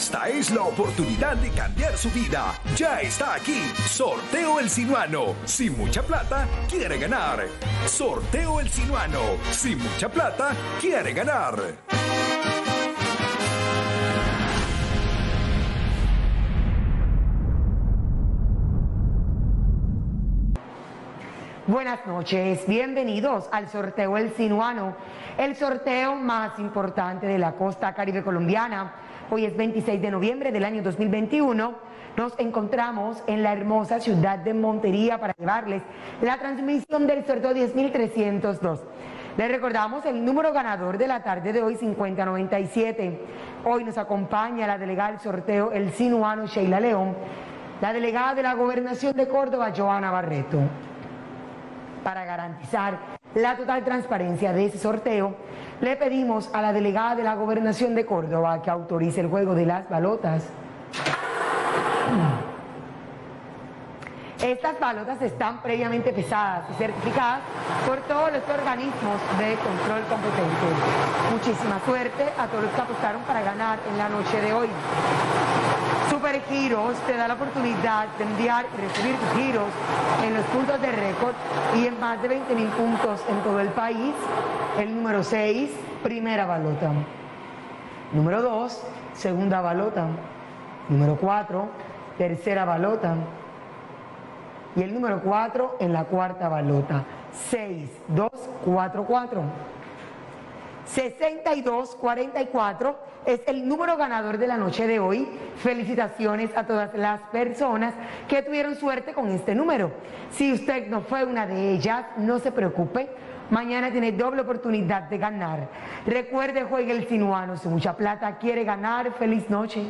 Esta es la oportunidad de cambiar su vida. Ya está aquí. Sorteo El Sinuano. Sin mucha plata, quiere ganar. Sorteo El Sinuano. Sin mucha plata, quiere ganar. Buenas noches, bienvenidos al sorteo El Sinuano, el sorteo más importante de la costa caribe colombiana. Hoy es 26 de noviembre del año 2021, nos encontramos en la hermosa ciudad de Montería para llevarles la transmisión del sorteo 10.302. Les recordamos el número ganador de la tarde de hoy, 5097. Hoy nos acompaña la delegada del sorteo El Sinuano, Sheila León, la delegada de la Gobernación de Córdoba, Johanna Barreto. Para garantizar la total transparencia de ese sorteo, le pedimos a la delegada de la Gobernación de Córdoba que autorice el juego de las balotas. Estas balotas están previamente pesadas y certificadas por todos los organismos de control competentes. Muchísima suerte a todos los que apostaron para ganar en la noche de hoy. Supergiros te da la oportunidad de enviar y recibir tus giros en los puntos de récord y en más de 20.000 puntos en todo el país. El número 6, primera balota. Número 2, segunda balota. Número 4, tercera balota. Y el número 4 en la cuarta balota. 6244. 6244 es el número ganador de la noche de hoy. Felicitaciones a todas las personas que tuvieron suerte con este número. Si usted no fue una de ellas, no se preocupe. Mañana tiene doble oportunidad de ganar. Recuerde, juegue El Sinuano. Si mucha plata quiere ganar, feliz noche.